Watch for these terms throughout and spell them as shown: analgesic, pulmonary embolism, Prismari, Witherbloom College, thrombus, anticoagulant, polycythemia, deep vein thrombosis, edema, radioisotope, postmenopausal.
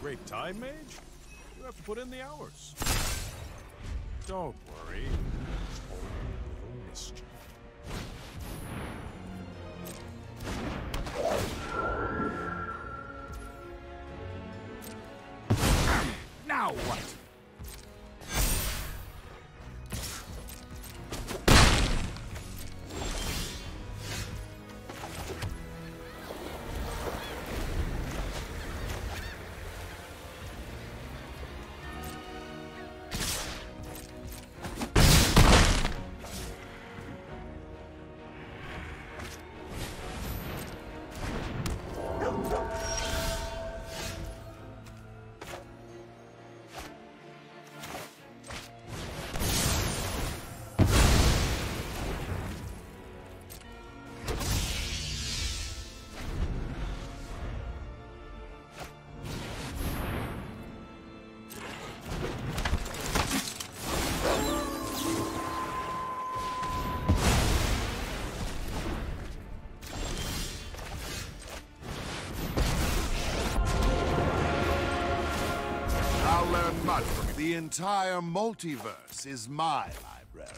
great time mage? You have to put in the hours. Don't worry. It's all a little mischief. Now what? The entire multiverse is my library.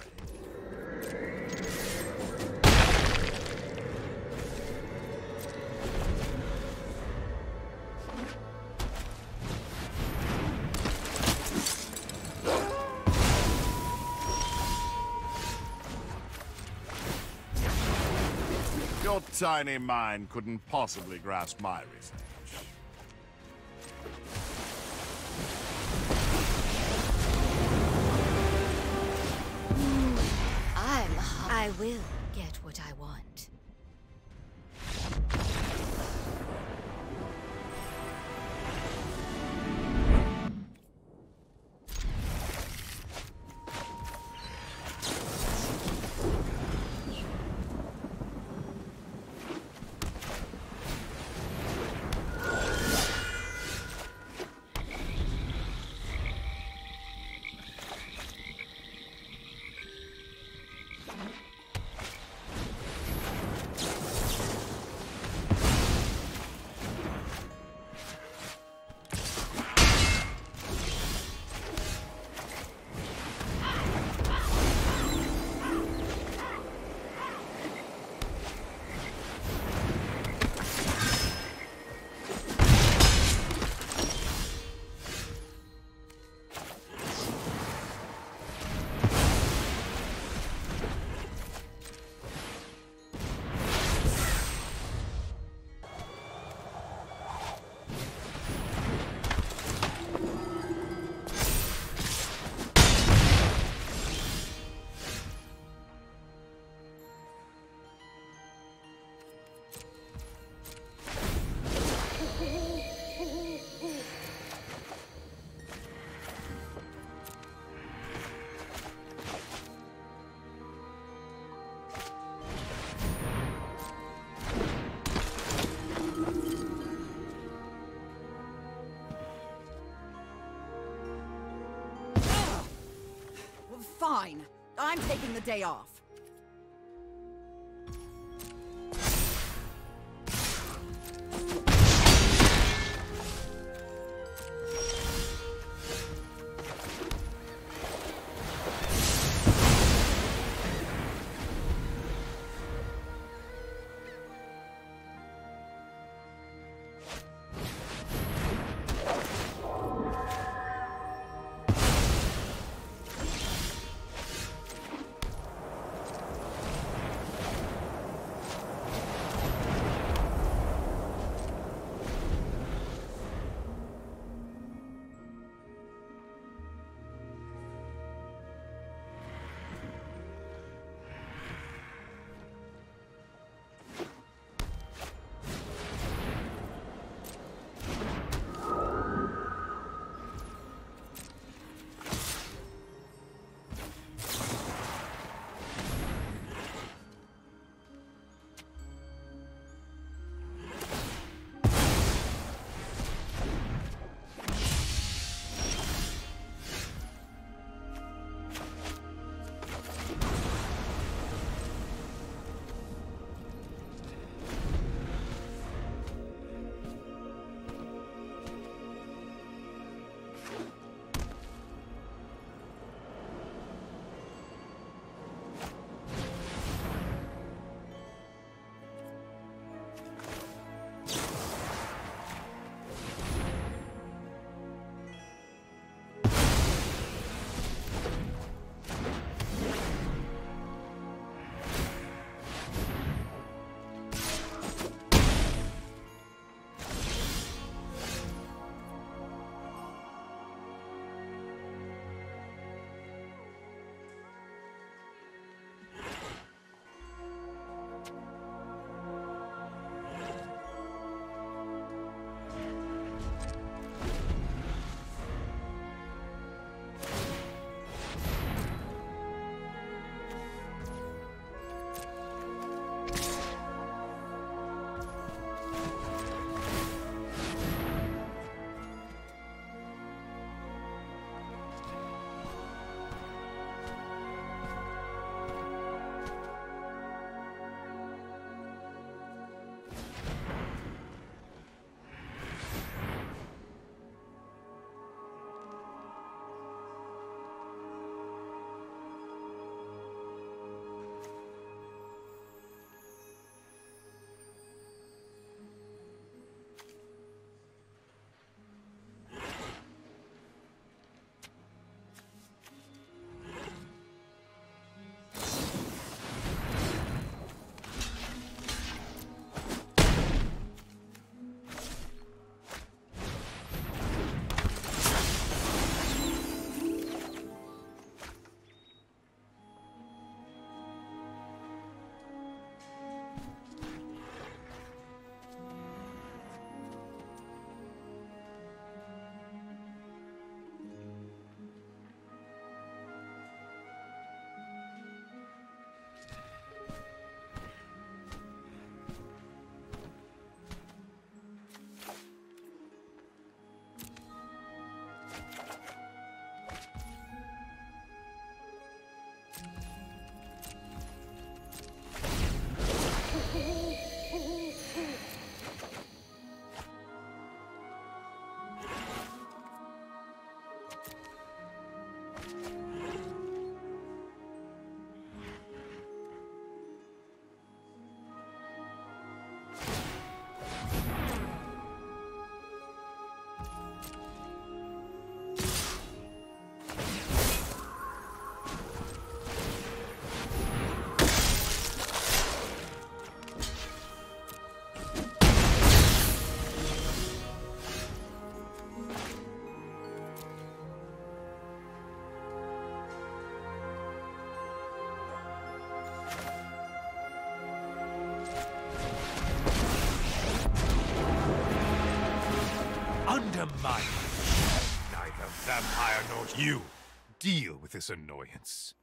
Your tiny mind couldn't possibly grasp my reason. I will get what I want. Fine. I'm taking the day off. them mine. Neither vampire nor you deal with this annoyance.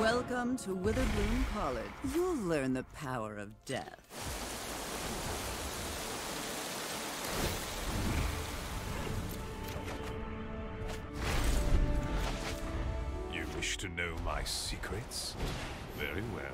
Welcome to Witherbloom College. You'll learn the power of death. You wish to know my secrets? Very well.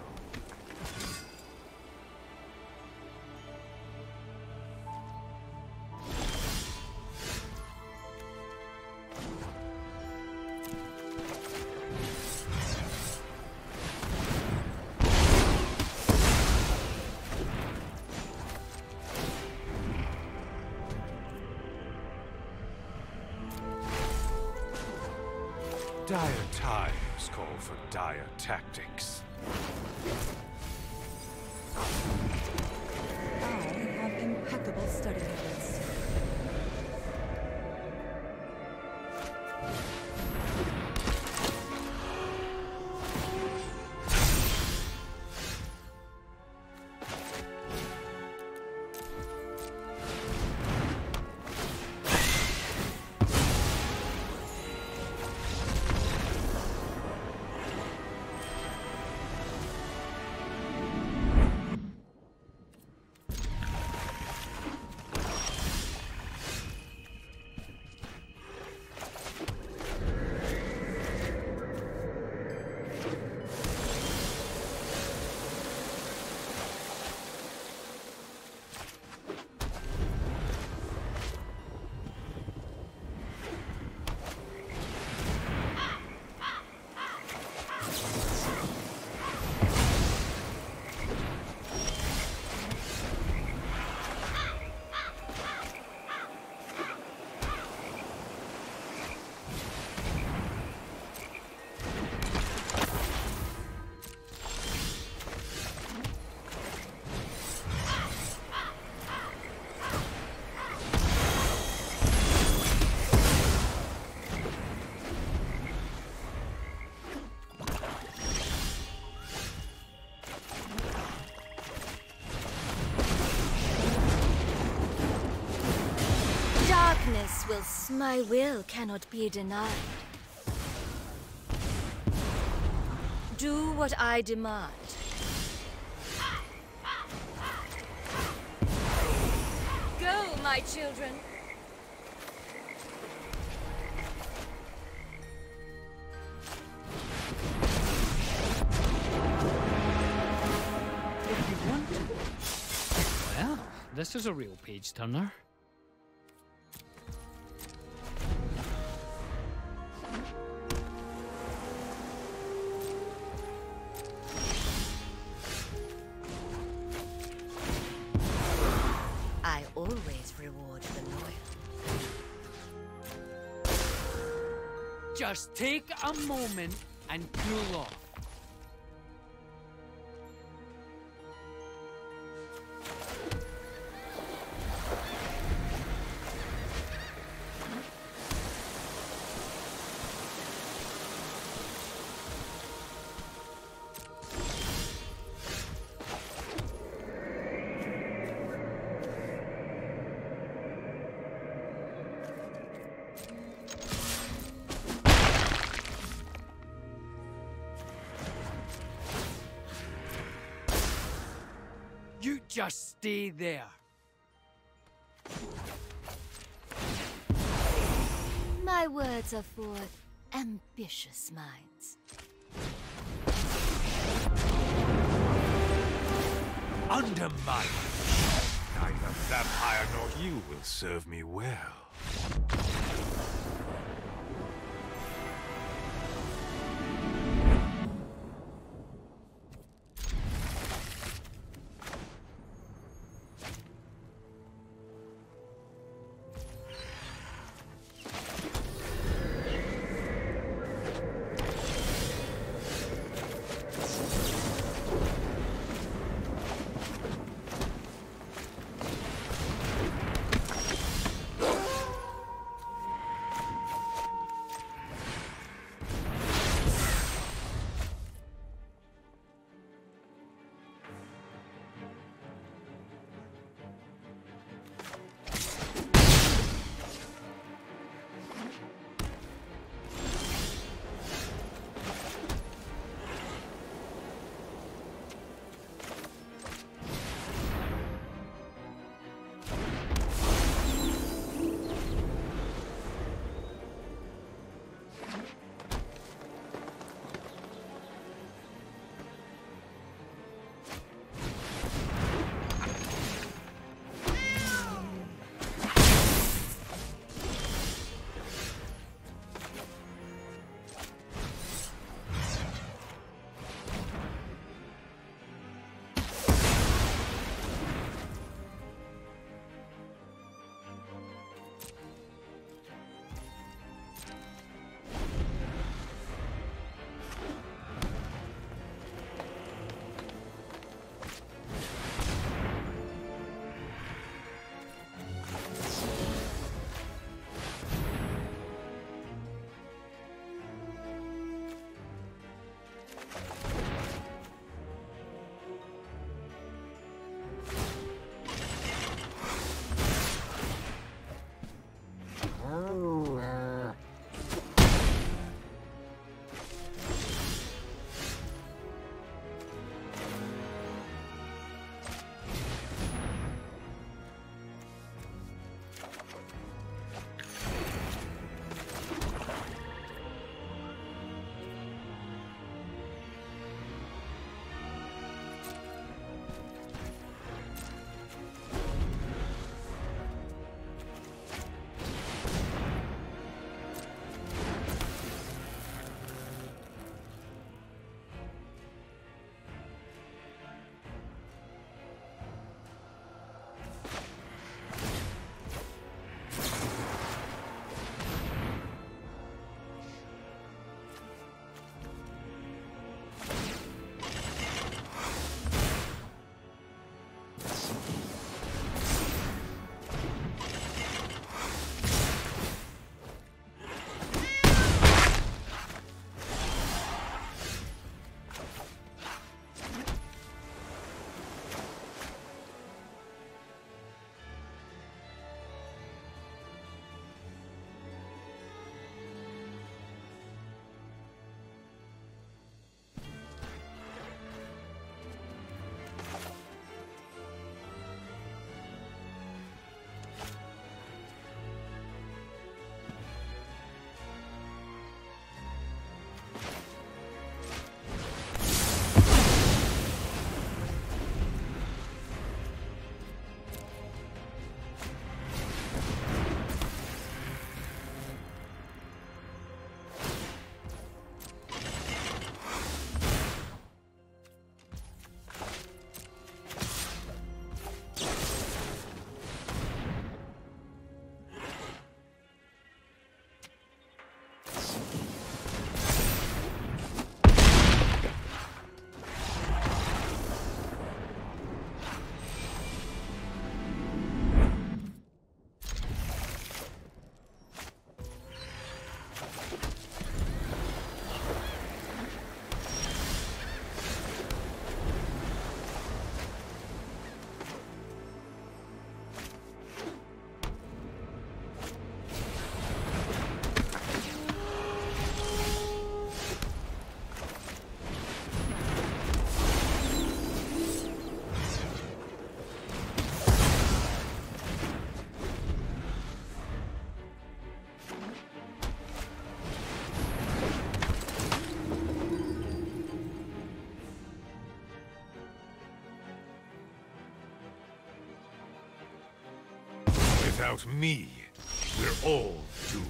Dire times call for dire tactics. I have impeccable study habits. My will cannot be denied. Do what I demand. Go, my children. If you want to. Well, this is a real page turner. Always reward the loyal. Just take a moment and cool off. Just stay there. My words are for ambitious minds. Under my... Neither vampire nor you will serve me well. Without me, we're all doomed.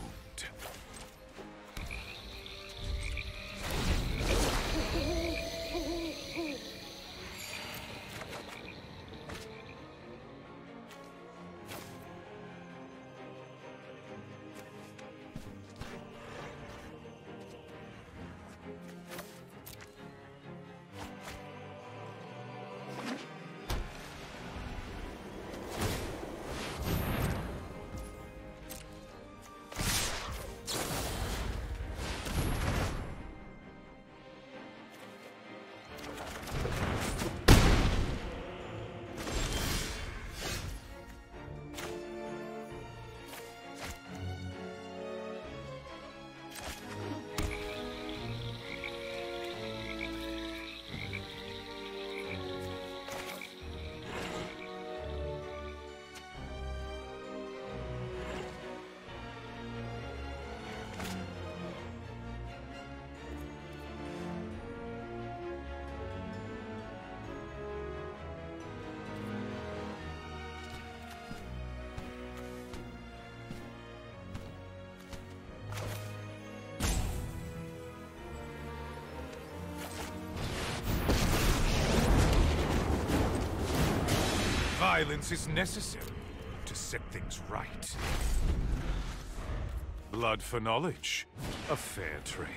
Violence is necessary to set things right. Blood for knowledge, a fair trade.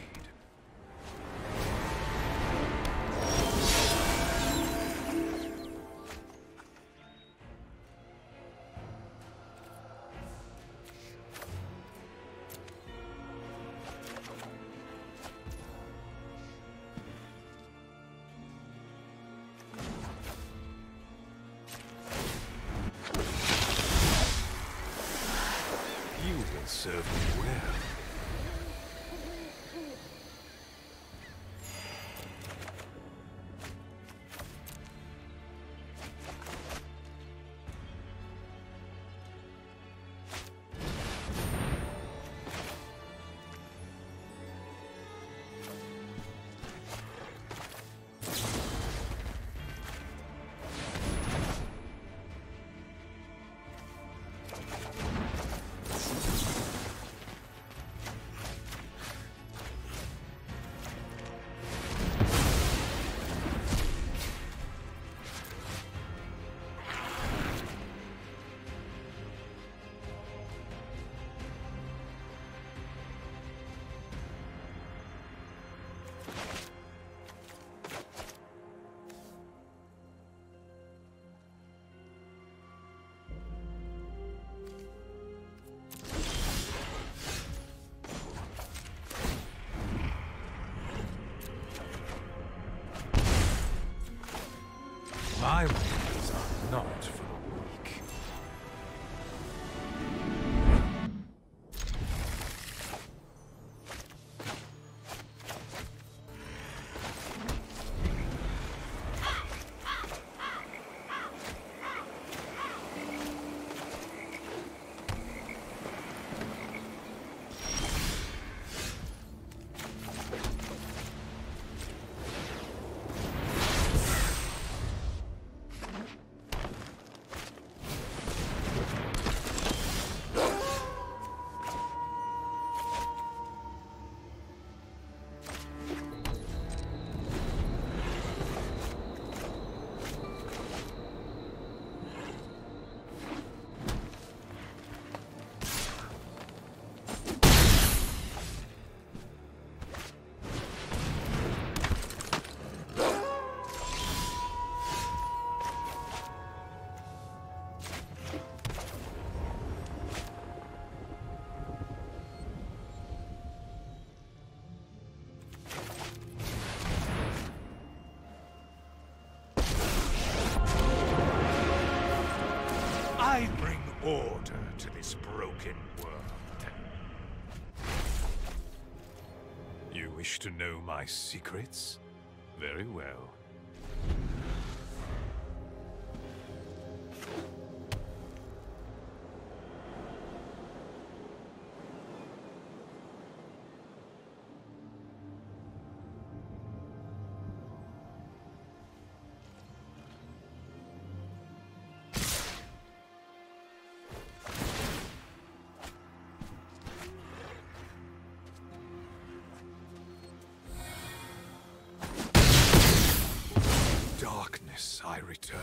My ways are not for the weak. Order to this broken world. You wish to know my secrets? Very well. I return.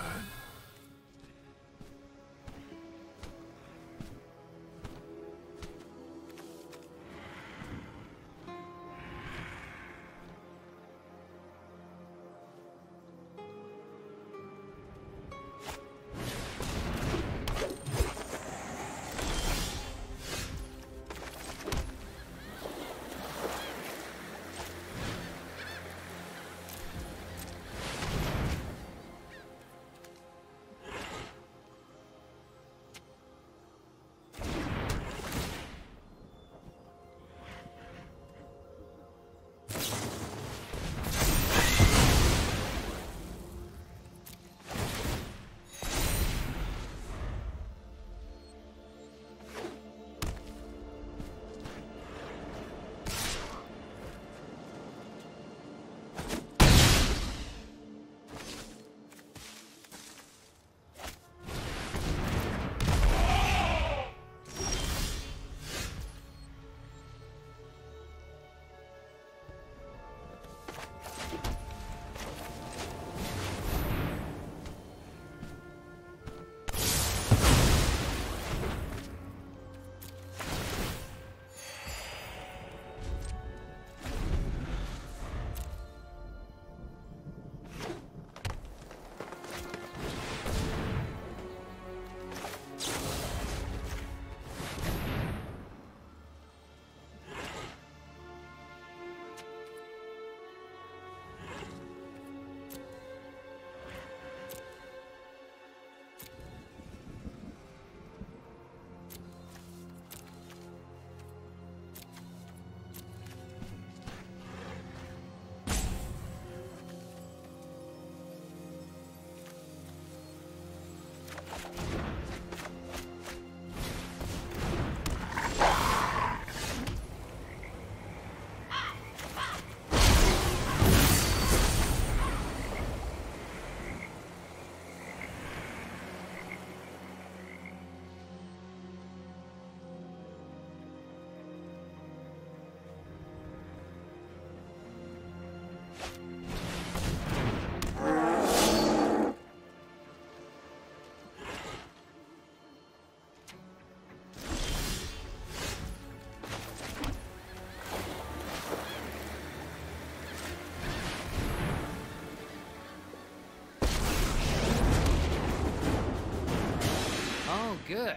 Good.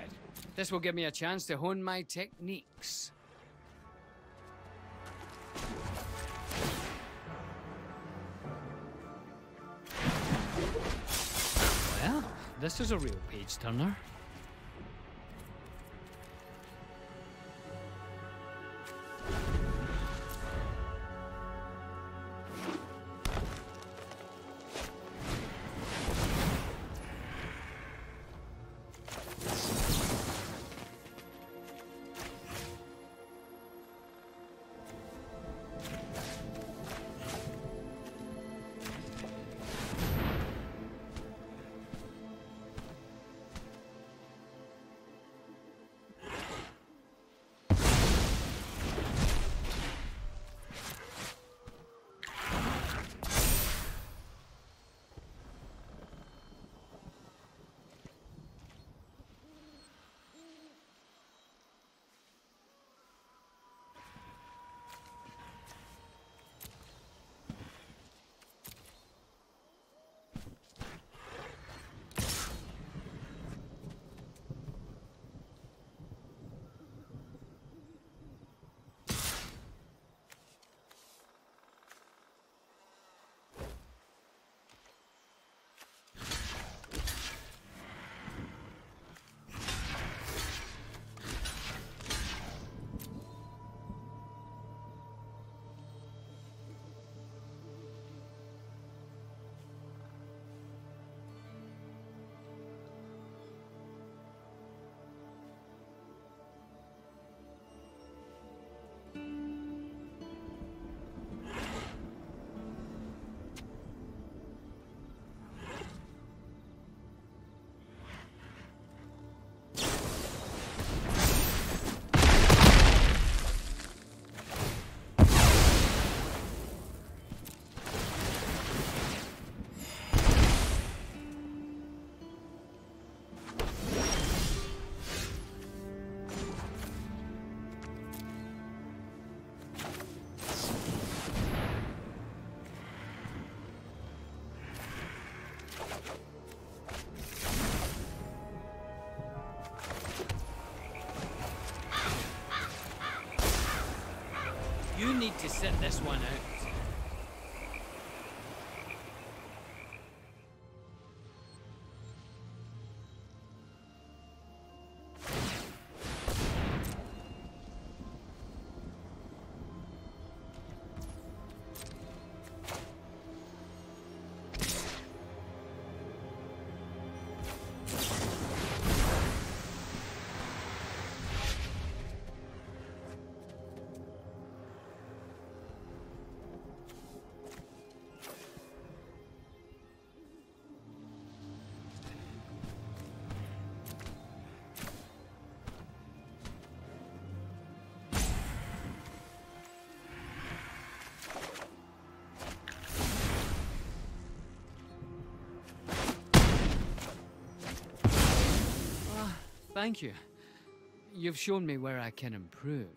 This will give me a chance to hone my techniques. Well, this is a real page-turner. You need to set this one out. Thank you. You've shown me where I can improve.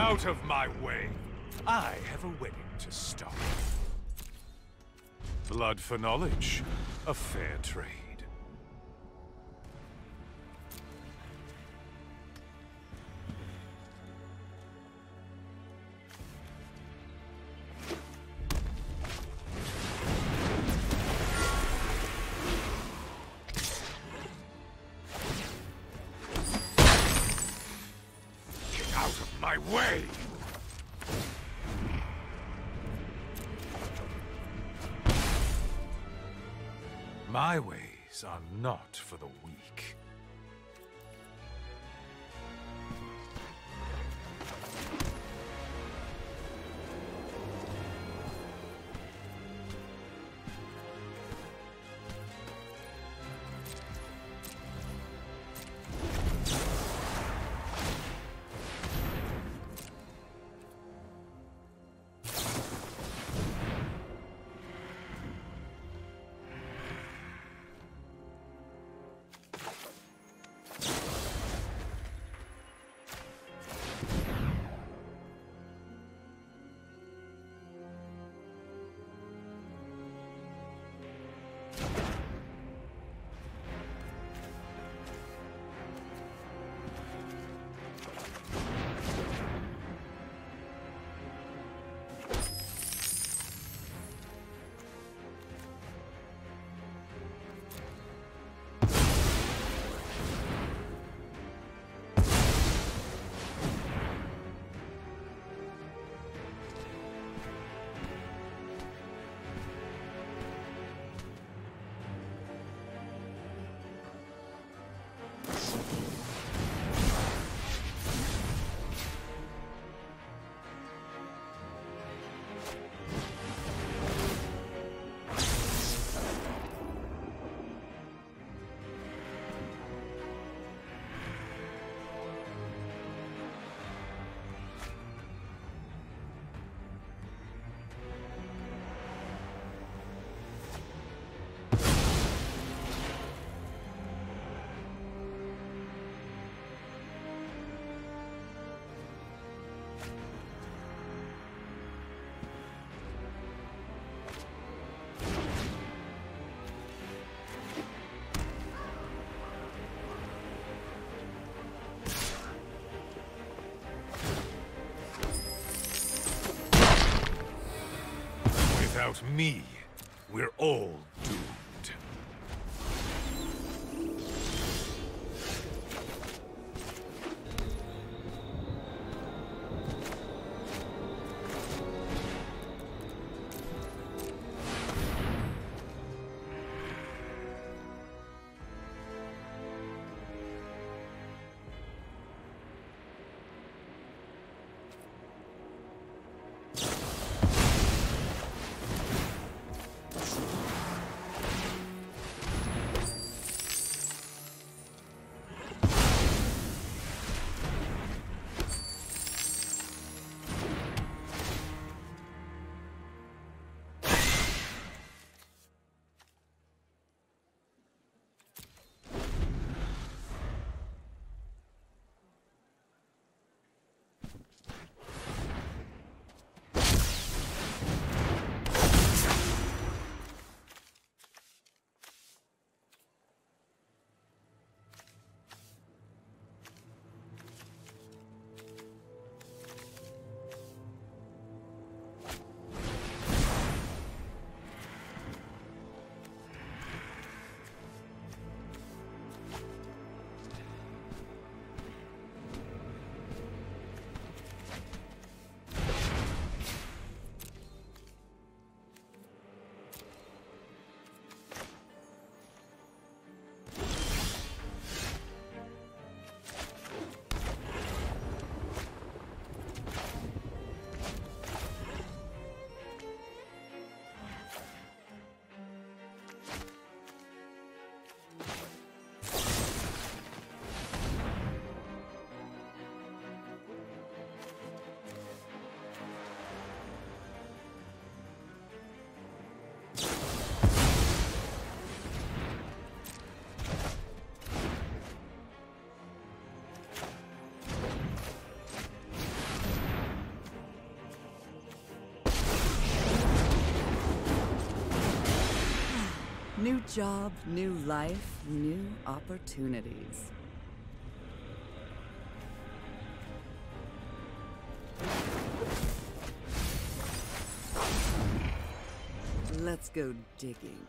Out of my way. I have a wedding to stop. Blood for knowledge, a fair trade. My ways are not for the weak. Without me, we're all doomed. New job, new life, new opportunities. Let's go digging.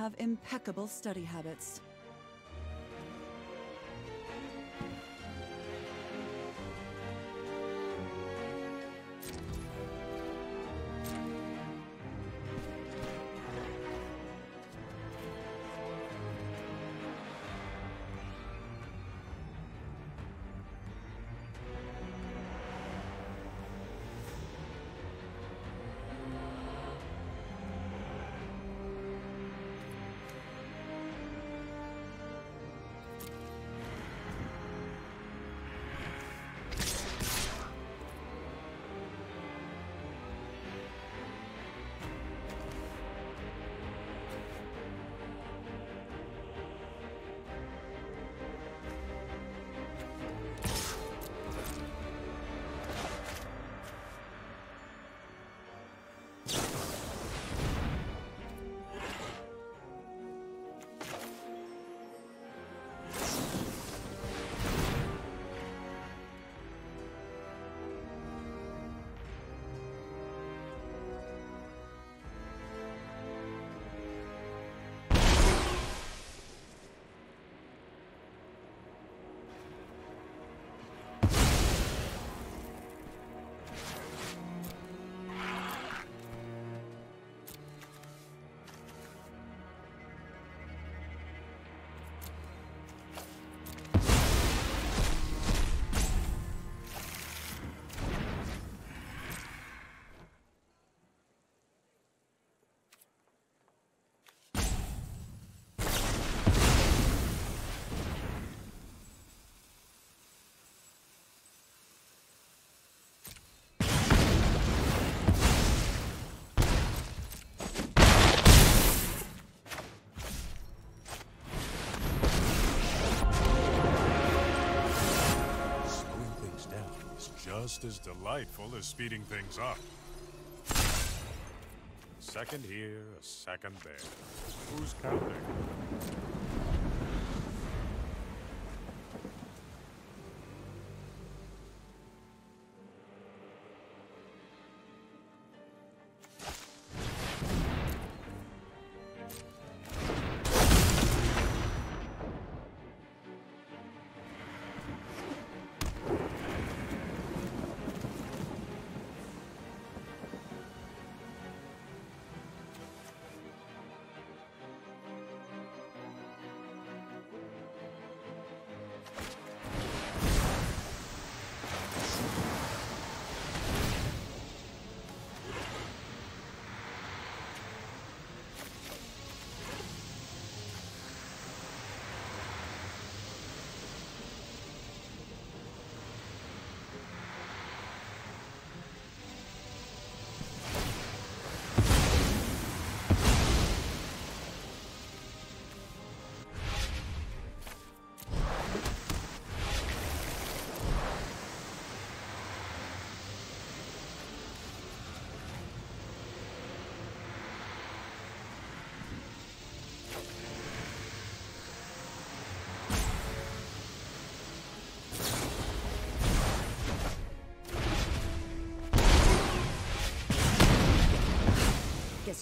Have impeccable study habits. just as delightful as speeding things up. A second here, a second there. Who's counting?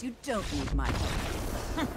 You don't need my help.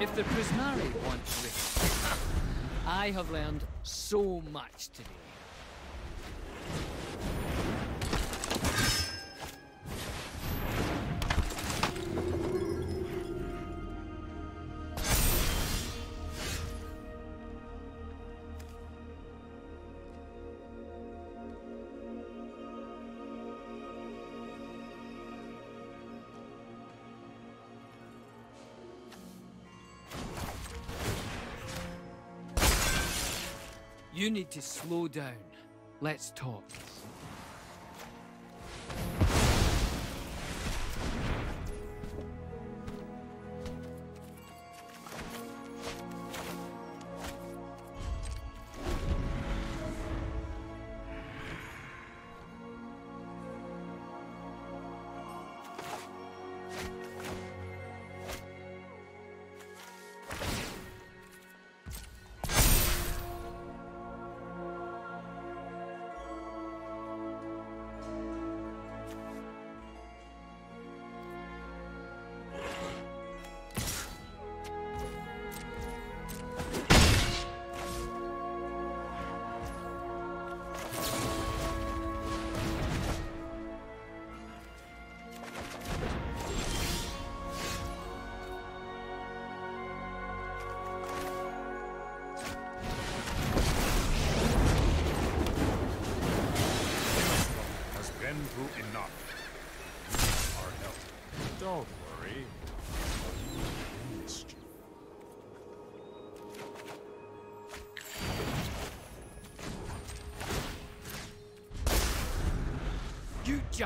If the Prismari want rest, I have learned so much today. You need to slow down. Let's talk.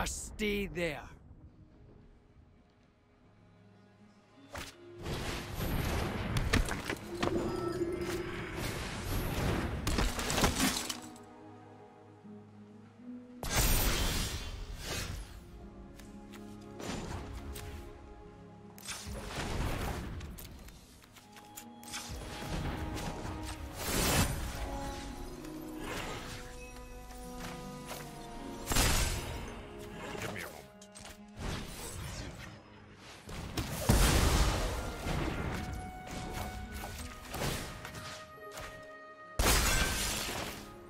Just stay there.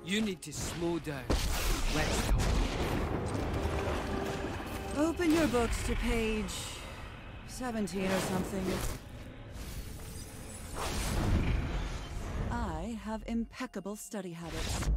You need to slow down. Let's talk. Open your books to page 17 or something. I have impeccable study habits.